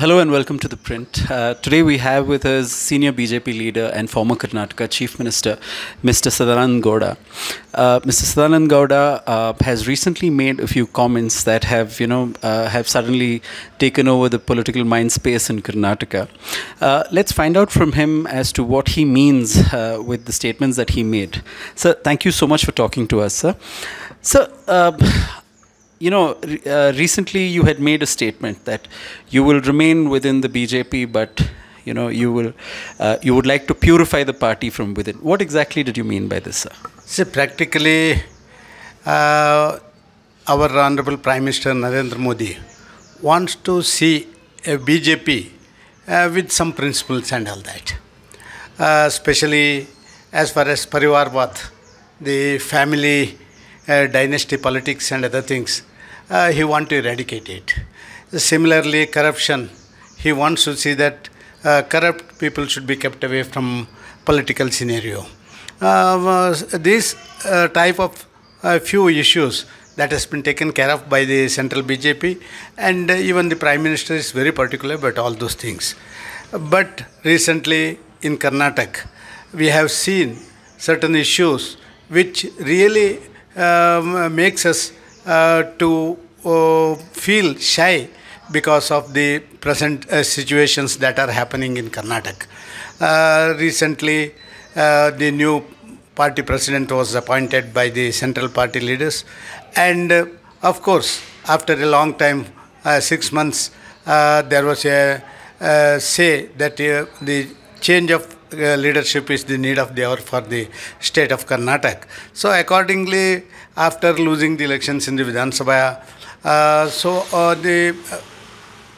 Hello and welcome to The Print. Today we have with us senior BJP leader and former Karnataka Chief Minister, Mr. Sadananda Gowda. Mr. Sadananda Gowda has recently made a few comments that have suddenly taken over the political mind space in Karnataka. Let's find out from him as to what he means with the statements that he made. Sir, thank you so much for talking to us, sir. Sir, recently you had made a statement that you will remain within the BJP, but you would like to purify the party from within. What exactly did you mean by this, sir? See, practically, our Honorable Prime Minister Narendra Modi wants to see a BJP with some principles and all that, especially as far as Parivarvat, the family dynasty politics and other things, he wants to eradicate it. Similarly, corruption, he wants to see that corrupt people should be kept away from political scenario. This type of few issues that has been taken care of by the central BJP, and even the Prime Minister is very particular about all those things. But recently in Karnataka, we have seen certain issues which really makes us to feel shy because of the present situations that are happening in Karnataka. Recently, the new party president was appointed by the central party leaders, and of course, after a long time, 6 months, there was a say that the change of leadership is the need of the hour for the state of Karnataka. So accordingly, after losing the elections in the Vidhansabhaya, the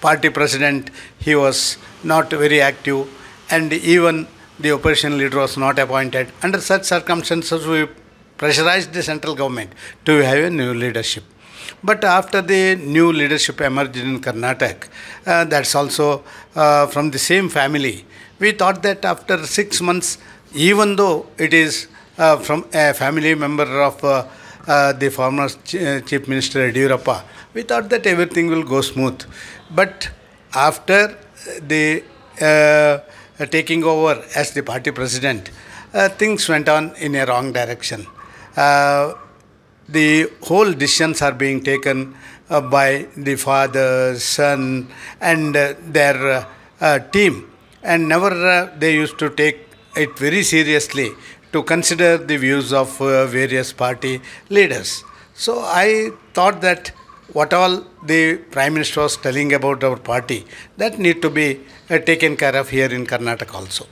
party president, he was not very active, and even the opposition leader was not appointed. Under such circumstances, we pressurized the central government to have a new leadership. But after the new leadership emerged in Karnataka, that's also from the same family, we thought that after 6 months, even though it is from a family member of the former Chief Minister Yediyurappa, we thought that everything will go smooth. But after the taking over as the party president, things went on in a wrong direction. The whole decisions are being taken by the father, son, and their team. And never they used to take it very seriously to consider the views of various party leaders. So I thought that what all the Prime Minister was telling about our party, that need to be taken care of here in Karnataka also.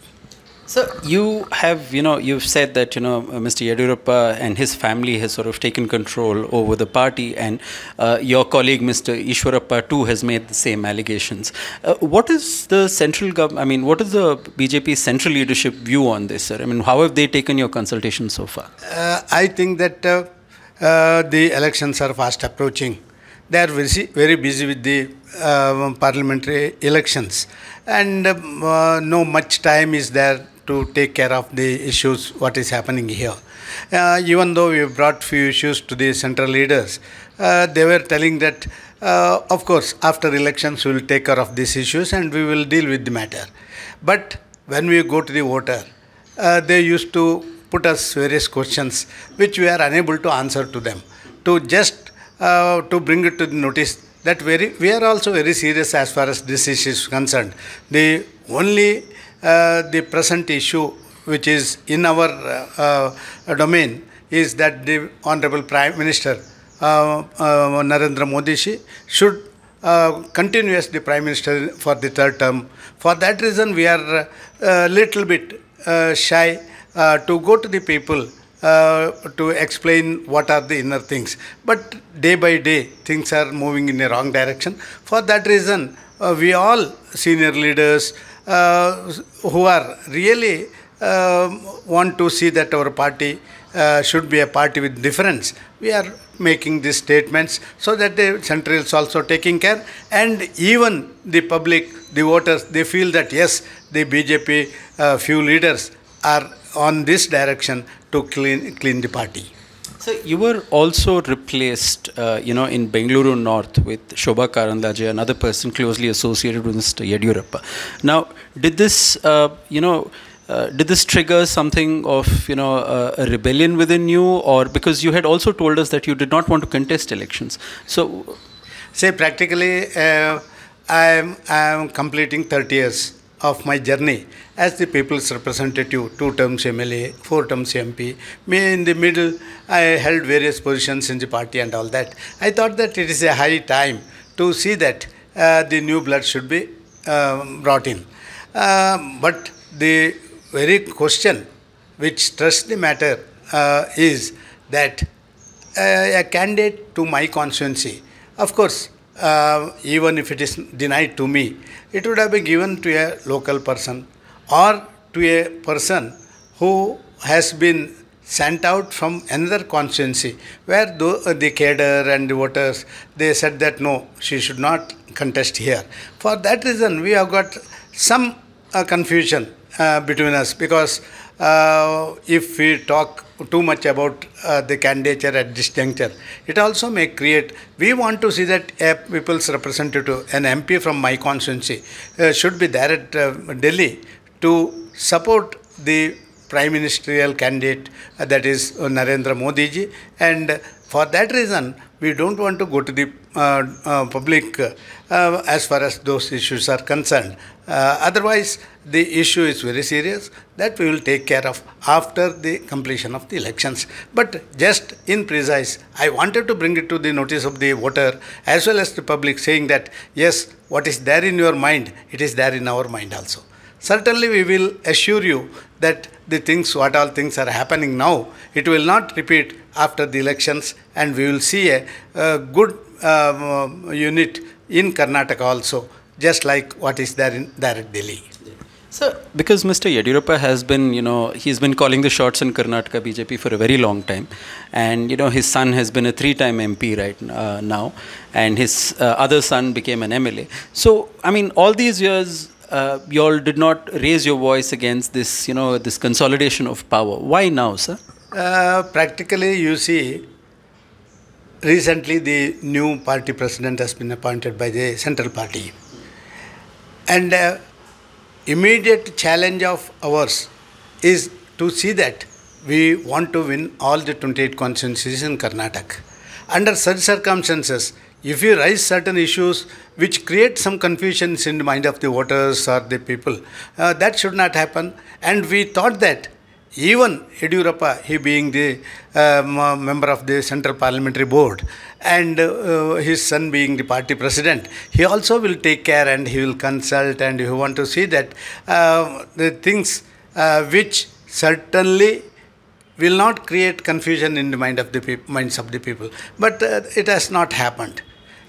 So you have, you've said that, Mr. Yediyurappa and his family has sort of taken control over the party, and your colleague, Mr. Eshwarappa, too, has made the same allegations. What is the central government, what is the BJP central leadership view on this, sir? I mean, how have they taken your consultation so far? I think that the elections are fast approaching. They are very busy with the parliamentary elections, and no much time is there to take care of the issues what is happening here. Even though we brought few issues to the central leaders, they were telling that of course after elections we will take care of these issues and we will deal with the matter. But when we go to the voter, they used to put us various questions which we are unable to answer to them, to just bring it to the notice that we are also very serious as far as this issue is concerned. The only the present issue which is in our domain is that the Honorable Prime Minister Narendra Modi should continue as the Prime Minister for the third term. For that reason, we are a little bit shy to go to the people to explain what are the inner things. But day by day, things are moving in a wrong direction. For that reason, we all senior leaders who are really want to see that our party should be a party with difference, we are making these statements so that the central is also taking care, and even the public, the voters, they feel that yes, the BJP few leaders are on this direction to clean the party. So you were also replaced, in Bengaluru North with Shobha Karandaje, another person closely associated with Mr. Yediyurappa. Now, did this, did this trigger something of, a rebellion within you, or because you had also told us that you did not want to contest elections? So, say practically, I am completing 30 years of my journey as the people's representative, 2 terms MLA, 4 terms MP. Me in the middle, I held various positions in the party and all that. I thought that it is a high time to see that the new blood should be brought in. But the very question which stressed the matter is that a candidate to my constituency, of course, even if it is denied to me, it would have been given to a local person or to a person who has been sent out from another constituency, where the cadre and the voters, they said that no, she should not contest here. For that reason, we have got some confusion between us, because if we talk too much about the candidature at this juncture, it also may create, we want to see that a people's representative, an MP from my constituency, should be there at Delhi to support the prime ministerial candidate, that is Narendra Modi ji, and for that reason we don't want to go to the public as far as those issues are concerned. Otherwise, the issue is very serious, that we will take care of after the completion of the elections. But just in precise, I wanted to bring it to the notice of the voter as well as the public, saying that yes, what is there in your mind, it is there in our mind also. Certainly we will assure you that the things, what all things are happening now, it will not repeat after the elections, and we will see a good unit in Karnataka also, just like what is there in Delhi. So, because Mr. Yediyurappa has been, he's been calling the shots in Karnataka BJP for a very long time, and his son has been a 3-time MP right now, and his other son became an MLA. So, I mean, all these years, you all did not raise your voice against this, this consolidation of power. Why now, sir? Practically, you see, recently the new party president has been appointed by the central party, and immediate challenge of ours is to see that we want to win all the 28 constituencies in Karnataka. Under such circumstances, if we raise certain issues which create some confusions in the mind of the voters or the people, that should not happen. And we thought that even Yediyurappa, he being the member of the Central Parliamentary Board, and his son being the party president, he also will take care and he will consult, and he want to see that the things which certainly will not create confusion in the mind of the minds of the people. But it has not happened.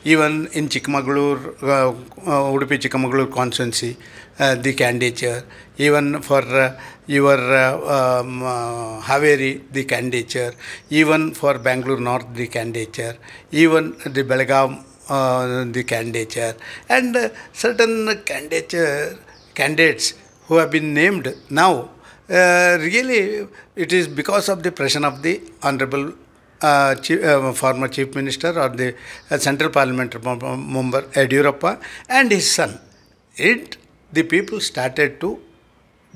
Even in Chikmagalur, Udupi Chikmagalur constituency, the candidature, even for your Haveri, the candidature, even for Bangalore North, the candidature, even the Belgaum, the candidature, and certain candidates who have been named now, really it is because of the pressure of the Honorable former Chief Minister or the Central Parliamentary member Yediyurappa and his son. The people started to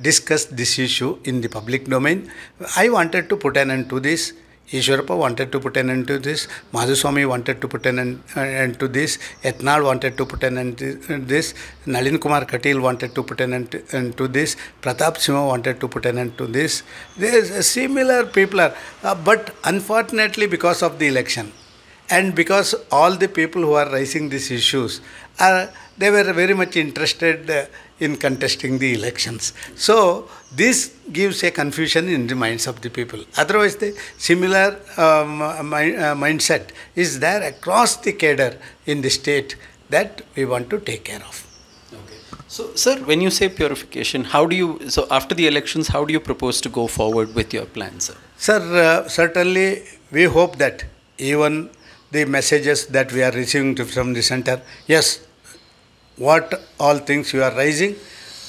discuss this issue in the public domain. I wanted to put an end to this. Eshwarappa wanted to put an end to this. Madhuswami wanted to put an end to this. Etnal wanted to put an end to this. Nalin Kumar Katil wanted to put an end to this. Pratap Sima wanted to put an end to this. There is similar people are, but unfortunately, because of the election and because all the people who are raising these issues are, they were very much interested in contesting the elections. So this gives a confusion in the minds of the people. Otherwise, the similar mindset is there across the cadre in the state that we want to take care of. Okay. So, sir, when you say purification, how do you, so after the elections, how do you propose to go forward with your plans, sir? Sir, certainly we hope that even the messages that we are receiving from the center, yes, what all things you are raising,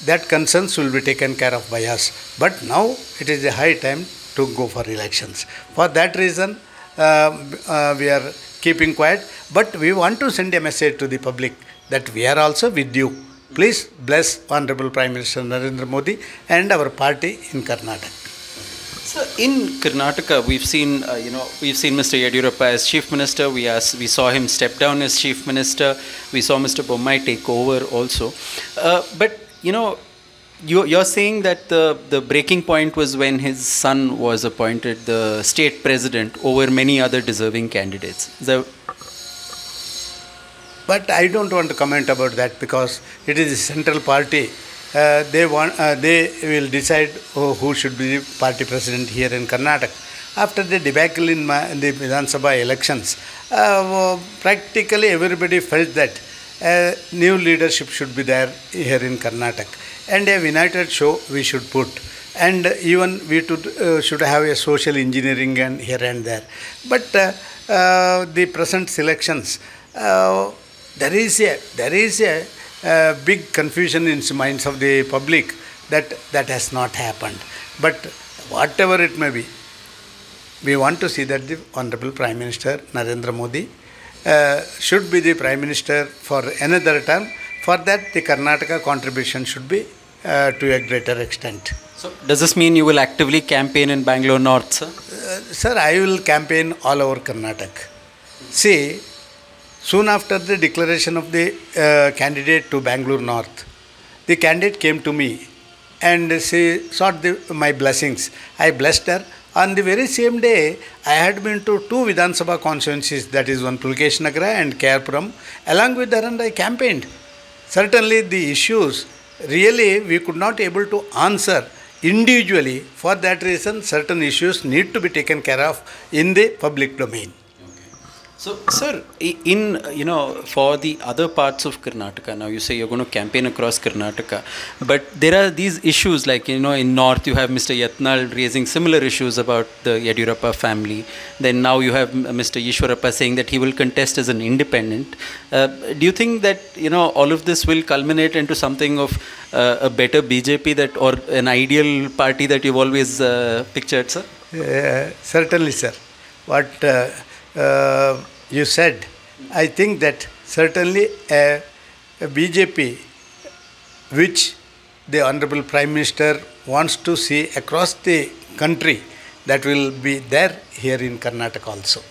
that concerns will be taken care of by us. But now it is a high time to go for elections. For that reason, we are keeping quiet. But we want to send a message to the public that we are also with you. Please bless Honorable Prime Minister Narendra Modi and our party in Karnataka. So in Karnataka, we've seen, Mr. Yediyurappa as Chief Minister. We saw him step down as Chief Minister. We saw Mr. Bommai take over also. But you're saying that the breaking point was when his son was appointed the state president over many other deserving candidates. But I don't want to comment about that because it is the central party. They will decide who should be the party president here in Karnataka. After the debacle in the Vidhansabhaya elections, practically everybody felt that new leadership should be there here in Karnataka. And a united show we should put. And even we should have a social engineering and here and there. But the present selections, there is a big confusion in the minds of the public that has not happened. But whatever it may be, we want to see that the Honorable Prime Minister Narendra Modi should be the Prime Minister for another term. For that, the Karnataka contribution should be to a greater extent. So, does this mean you will actively campaign in Bangalore North, sir? Sir, I will campaign all over Karnataka. See, soon after the declaration of the candidate to Bangalore North, the candidate came to me and she sought my blessings. I blessed her. On the very same day, I had been to 2 Vidhan Sabha constituencies, that is one Pulkishnagra and Kairpuram. Along with her and I campaigned. Certainly the issues really we could not able to answer individually. For that reason, certain issues need to be taken care of in the public domain. So, sir, for the other parts of Karnataka, now you say you're going to campaign across Karnataka, but there are these issues like, in North you have Mr. Yatnal raising similar issues about the Yediyurappa family. Then now you have Mr. Eshwarappa saying that he will contest as an independent. Do you think that, all of this will culminate into something of a better BJP or an ideal party that you've always pictured, sir? Certainly, sir. What you said, I think that certainly a BJP which the Honorable Prime Minister wants to see across the country, that will be there here in Karnataka also.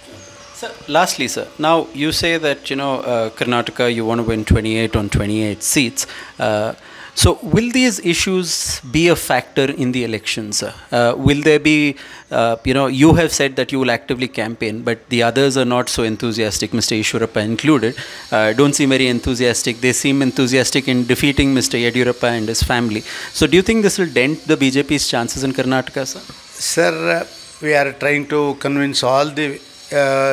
Sir, lastly, sir, now you say that, Karnataka, you want to win 28 on 28 seats. So will these issues be a factor in the elections? Will there be, you have said that you will actively campaign, but the others are not so enthusiastic, Mr. Eshwarappa included. Don't seem very enthusiastic. They seem enthusiastic in defeating Mr. Yediyurappa and his family. So do you think this will dent the BJP's chances in Karnataka, sir? Sir, we are trying to convince all the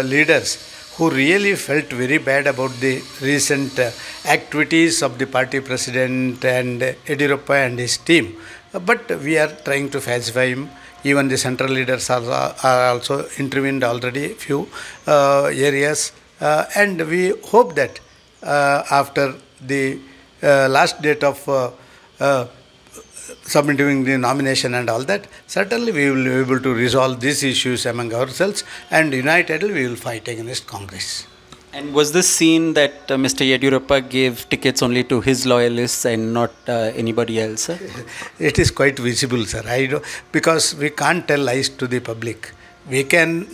leaders who really felt very bad about the recent activities of the party president and Yediyurappa and his team. But we are trying to pacify him. Even the central leaders are also intervened already, few areas. And we hope that after the last date of submitting the nomination and all that, certainly we will be able to resolve these issues among ourselves and unitedly we will fight against Congress. And was this seen that Mr. Yediyurappa gave tickets only to his loyalists and not anybody else, sir? It is quite visible, sir. Because we can't tell lies to the public. We can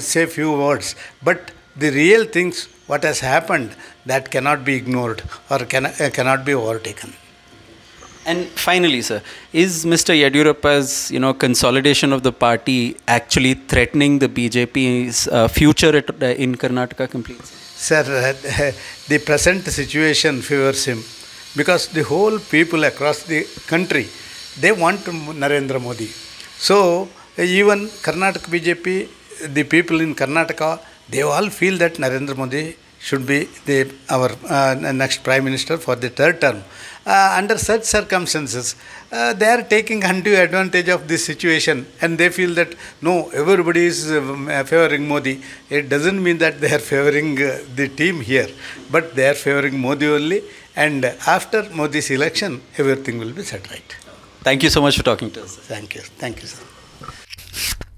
say few words, but the real things, what has happened, that cannot be ignored or cannot be overtaken. And finally, sir, is Mr. Yediyurappa's, consolidation of the party actually threatening the BJP's future in Karnataka completely? Sir, the present situation favors him because the whole people across the country, they want Narendra Modi. So, even Karnataka BJP, the people in Karnataka, they all feel that Narendra Modi should be our next Prime Minister for the 3rd term. Under such circumstances, they are taking undue advantage of this situation and they feel that, no, everybody is favouring Modi. It doesn't mean that they are favouring the team here, but they are favouring Modi only, and after Modi's election, everything will be set right. Thank you so much for talking to us, sir. Thank you. Thank you, sir.